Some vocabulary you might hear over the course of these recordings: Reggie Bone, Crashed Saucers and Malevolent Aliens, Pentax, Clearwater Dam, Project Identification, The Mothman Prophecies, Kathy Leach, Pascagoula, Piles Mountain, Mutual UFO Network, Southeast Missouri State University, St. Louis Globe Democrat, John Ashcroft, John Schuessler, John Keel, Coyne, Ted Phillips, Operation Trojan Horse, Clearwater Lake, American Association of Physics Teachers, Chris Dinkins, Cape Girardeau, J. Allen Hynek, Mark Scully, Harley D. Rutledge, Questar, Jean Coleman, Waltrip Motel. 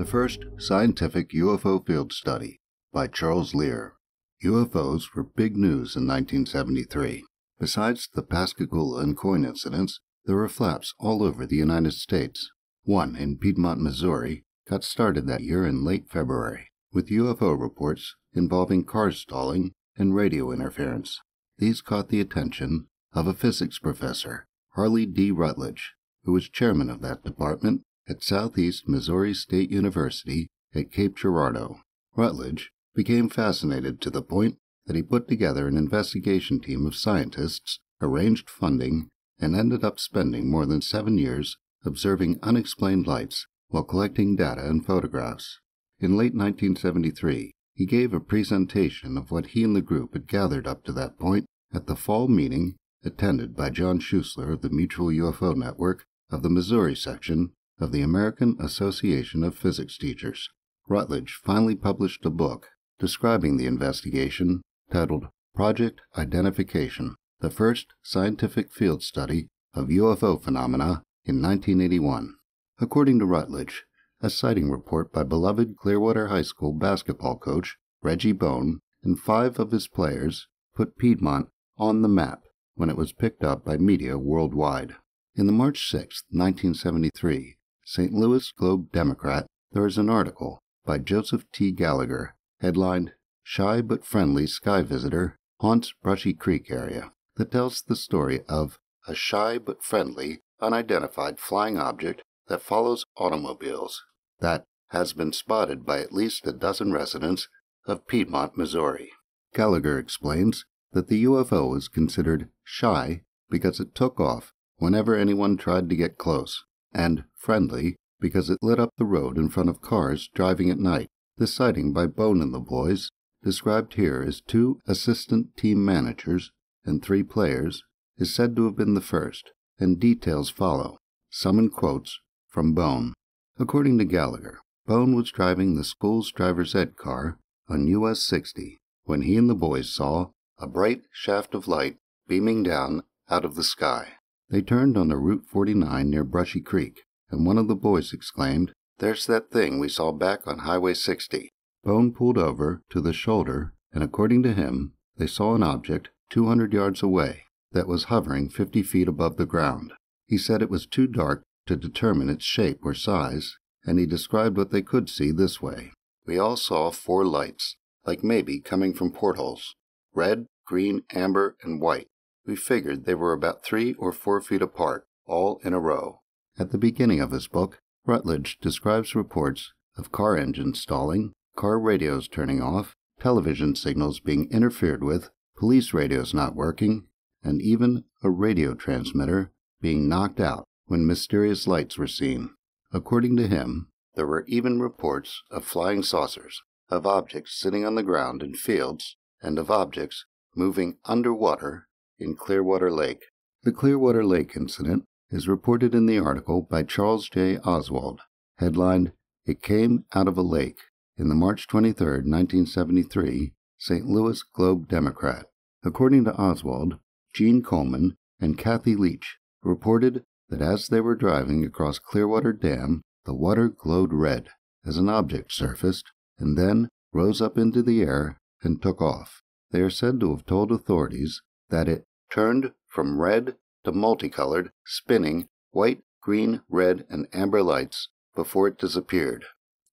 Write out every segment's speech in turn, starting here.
the first scientific UFO field study by Charles Lear. UFOs were big news in 1973. Besides the Pascagoula and Coyne incidents, there were flaps all over the United States. One in Piedmont, Missouri, got started that year in late February, with UFO reports involving car stalling and radio interference. These caught the attention of a physics professor, Harley D. Rutledge, who was chairman of that department at Southeast Missouri State University at Cape Girardeau. Rutledge became fascinated to the point that he put together an investigation team of scientists, arranged funding, and ended up spending more than 7 years observing unexplained lights while collecting data and photographs. In late 1973, he gave a presentation of what he and the group had gathered up to that point at the fall meeting attended by John Schuessler of the Mutual UFO Network of the Missouri section of the American Association of Physics Teachers. Rutledge finally published a book describing the investigation titled Project Identification, the first scientific field study of UFO phenomena in 1981. According to Rutledge, a sighting report by beloved Clearwater High School basketball coach Reggie Bone and 5 of his players put Piedmont on the map when it was picked up by media worldwide. In the March 6, 1973, St. Louis Globe Democrat, there is an article by Joseph T. Gallagher headlined, "Shy but Friendly Sky Visitor Haunts Brushy Creek Area," that tells the story of a shy but friendly, unidentified flying object that follows automobiles that has been spotted by at least a dozen residents of Piedmont, Missouri. Gallagher explains that the UFO was considered shy because it took off whenever anyone tried to get close, and friendly because it lit up the road in front of cars driving at night. The sighting by Bone and the boys, described here as 2 assistant team managers and 3 players, is said to have been the first, and details follow, some in quotes from Bone. According to Gallagher, Bone was driving the school's driver's ed car on US 60 when he and the boys saw a bright shaft of light beaming down out of the sky. They turned onto Route 49 near Brushy Creek, and one of the boys exclaimed, "There's that thing we saw back on Highway 60. Bone pulled over to the shoulder, and according to him, they saw an object 200 yards away that was hovering 50 feet above the ground. He said it was too dark to determine its shape or size, and he described what they could see this way. We all saw 4 lights, like maybe coming from portholes, red, green, amber, and white. We figured they were about 3 or 4 feet apart, all in a row." At the beginning of his book, Rutledge describes reports of car engines stalling, car radios turning off, television signals being interfered with, police radios not working, and even a radio transmitter being knocked out when mysterious lights were seen. According to him, there were even reports of flying saucers, of objects sitting on the ground in fields, and of objects moving underwater in Clearwater Lake. The Clearwater Lake incident is reported in the article by Charles J. Oswald, headlined, "It Came Out of a Lake," in the March 23, 1973, St. Louis Globe Democrat. According to Oswald, Jean Coleman and Kathy Leach reported that as they were driving across Clearwater Dam, the water glowed red as an object surfaced and then rose up into the air and took off. They are said to have told authorities that it turned from red to multicolored, spinning, white, green, red, and amber lights before it disappeared.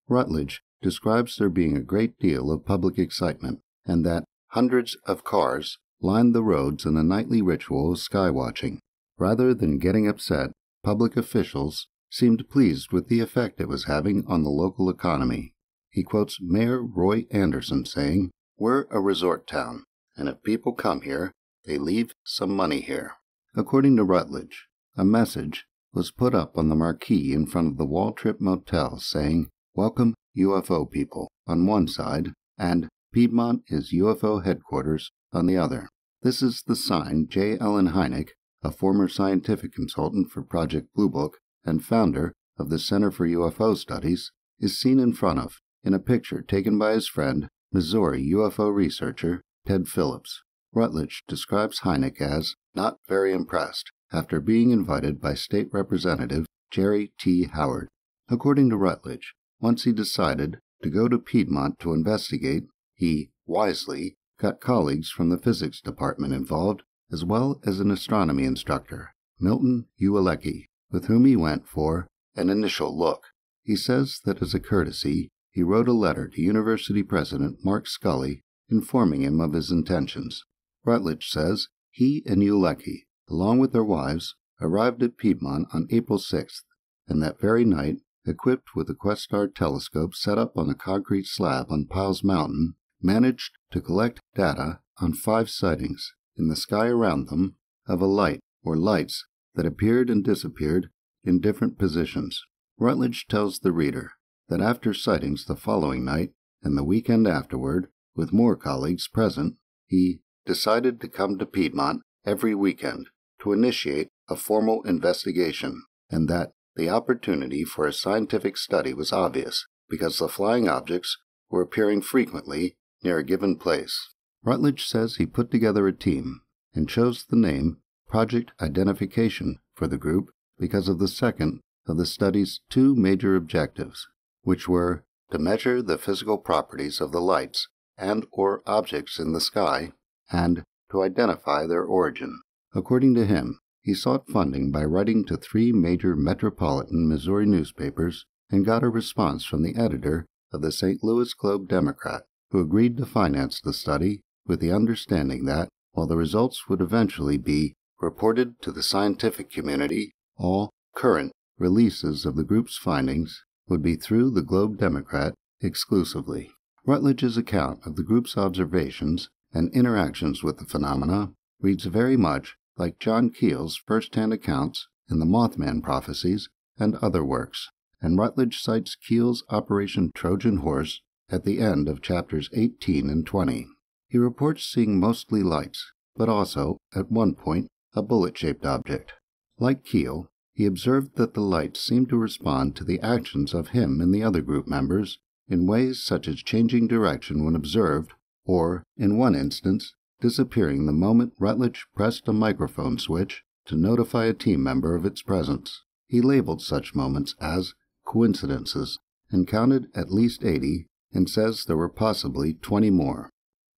Rutledge describes there being a great deal of public excitement and that hundreds of cars lined the roads in a nightly ritual of skywatching. Rather than getting upset, public officials seemed pleased with the effect it was having on the local economy. He quotes Mayor Roy Anderson saying, "We're a resort town, and if people come here, they leave some money here." According to Rutledge, a message was put up on the marquee in front of the Waltrip Motel saying, "Welcome UFO people," on one side, and "Piedmont is UFO headquarters" on the other. This is the sign J. Allen Hynek, a former scientific consultant for Project Blue Book and founder of the Center for UFO Studies, is seen in front of in a picture taken by his friend, Missouri UFO researcher Ted Phillips. Rutledge describes Hynek as not very impressed after being invited by State Representative Jerry T. Howard. According to Rutledge, Once he decided to go to Piedmont to investigate, he wisely got colleagues from the physics department involved, as well as an astronomy instructor, Milton Uwalecki, with whom he went for an initial look. He says that as a courtesy, he wrote a letter to University President Mark Scully informing him of his intentions. Rutledge says he and Uwalecki, along with their wives, arrived at Piedmont on April 6th, and that very night, equipped with a Questar telescope set up on a concrete slab on Piles Mountain, managed to collect data on 5 sightings in the sky around them of a light or lights that appeared and disappeared in different positions. Rutledge tells the reader that after sightings the following night and the weekend afterward, with more colleagues present, he decided to come to Piedmont every weekend to initiate a formal investigation, and that the opportunity for a scientific study was obvious because the flying objects were appearing frequently near a given place. Rutledge says he put together a team and chose the name Project Identification for the group because of the second of the study's 2 major objectives, which were to measure the physical properties of the lights and or objects in the sky, and to identify their origin. According to him, he sought funding by writing to 3 major metropolitan Missouri newspapers and got a response from the editor of the St. Louis Globe Democrat, who agreed to finance the study with the understanding that, while the results would eventually be reported to the scientific community, all current releases of the group's findings would be through the Globe Democrat exclusively. Rutledge's account of the group's observations and interactions with the phenomena reads very much like John Keel's first-hand accounts in the Mothman Prophecies and other works, and Rutledge cites Keel's Operation Trojan Horse at the end of chapters 18 and 20. He reports seeing mostly lights, but also, at one point, a bullet-shaped object. Like Keel, he observed that the lights seemed to respond to the actions of him and the other group members in ways such as changing direction when observed, or, in one instance, disappearing the moment Rutledge pressed a microphone switch to notify a team member of its presence. He labeled such moments as coincidences, and counted at least 80, and says there were possibly 20 more.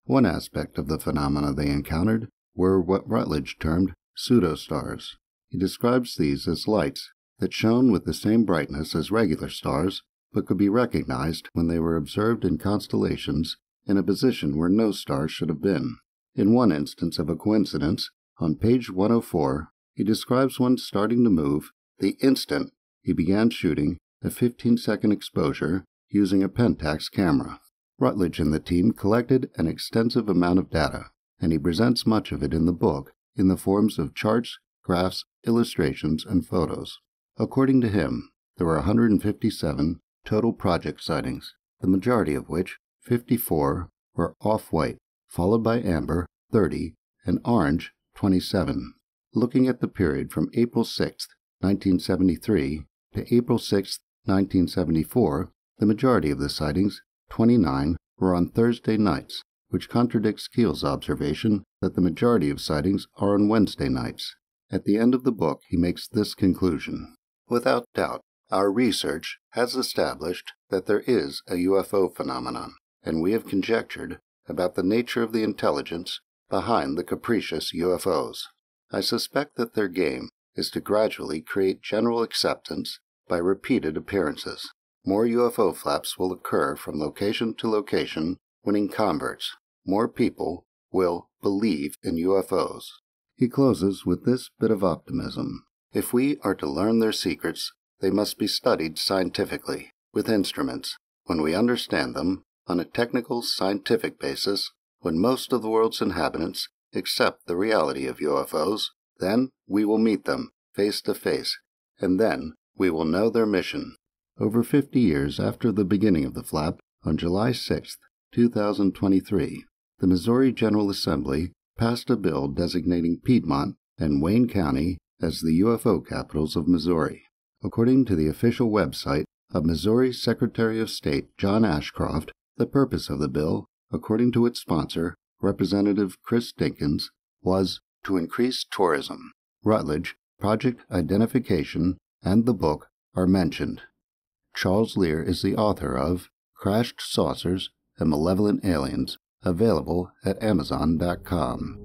One aspect of the phenomena they encountered were what Rutledge termed pseudostars. He describes these as lights that shone with the same brightness as regular stars, but could be recognized when they were observed in constellations in a position where no star should have been. In one instance of a coincidence, on page 104, he describes one starting to move the instant he began shooting a 15-second exposure using a Pentax camera. Rutledge and the team collected an extensive amount of data, and he presents much of it in the book in the forms of charts, graphs, illustrations, and photos. According to him, there were 157 total project sightings, the majority of which, 54, were off-white, followed by amber, 30, and orange, 27. Looking at the period from April 6, 1973, to April 6, 1974, the majority of the sightings, 29, were on Thursday nights, which contradicts Keel's observation that the majority of sightings are on Wednesday nights. At the end of the book, he makes this conclusion. Without doubt, our research has established that there is a UFO phenomenon, and we have conjectured about the nature of the intelligence behind the capricious UFOs. I suspect that their game is to gradually create general acceptance by repeated appearances. More UFO flaps will occur from location to location, winning converts. More people will believe in UFOs. He closes with this bit of optimism. If we are to learn their secrets, they must be studied scientifically, with instruments. When we understand them, on a technical, scientific basis, when most of the world's inhabitants accept the reality of UFOs, then we will meet them face to face, and then we will know their mission. Over 50 years after the beginning of the flap, on July 6, 2023, the Missouri General Assembly passed a bill designating Piedmont and Wayne County as the UFO capitals of Missouri. According to the official website of Missouri Secretary of State John Ashcroft, the purpose of the bill, according to its sponsor, Representative Chris Dinkins, was to increase tourism. Rutledge, Project Identification, and the book are mentioned. Charles Lear is the author of Crashed Saucers and Malevolent Aliens, available at Amazon.com.